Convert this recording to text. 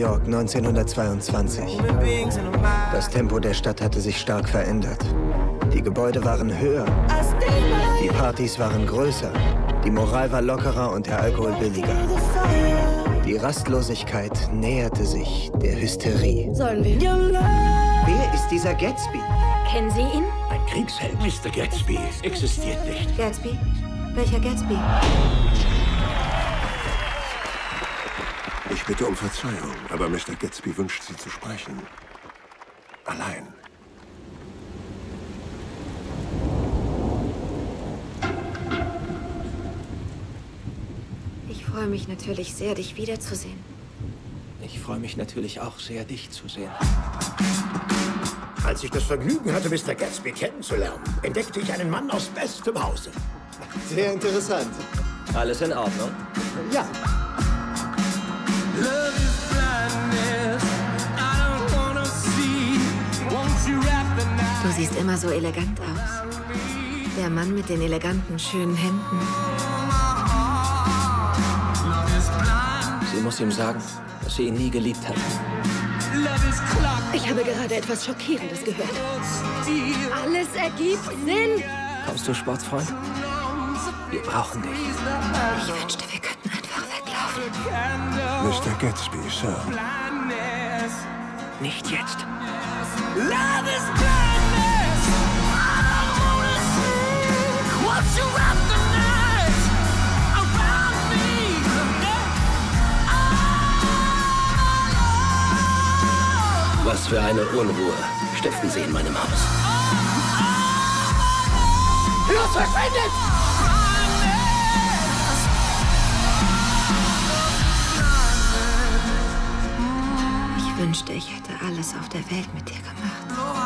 York 1922. Das Tempo der Stadt hatte sich stark verändert. Die Gebäude waren höher, die Partys waren größer, die Moral war lockerer und der Alkohol billiger. Die Rastlosigkeit näherte sich der Hysterie. Sollen wir? Wer ist dieser Gatsby? Kennen Sie ihn? Ein Kriegsheld. Mr. Gatsby existiert nicht. Gatsby? Welcher Gatsby? Ich bitte um Verzeihung, aber Mr. Gatsby wünscht Sie zu sprechen. Allein. Ich freue mich natürlich sehr, dich wiederzusehen. Ich freue mich natürlich auch sehr, dich zu sehen. Als ich das Vergnügen hatte, Mr. Gatsby kennenzulernen, entdeckte ich einen Mann aus bestem Hause. Sehr interessant. Alles in Ordnung? Ja. Du siehst immer so elegant aus. Der Mann mit den eleganten, schönen Händen. Sie muss ihm sagen, dass sie ihn nie geliebt hat. Ich habe gerade etwas Schockierendes gehört. Alles ergibt Sinn. Kommst du, Sportsfreund? Wir brauchen dich. Ich wünschte, wir könnten einfach weglaufen. Mr. Gatsby, Sir. Nicht jetzt. Love is blindness. I wanna see what you wrap the night around me. Oh, oh. Was für eine Unruhe stiften Sie in meinem Haus. Oh, oh, oh. Los, verschwindet! Ich wünschte, ich hätte alles auf der Welt mit dir gemacht.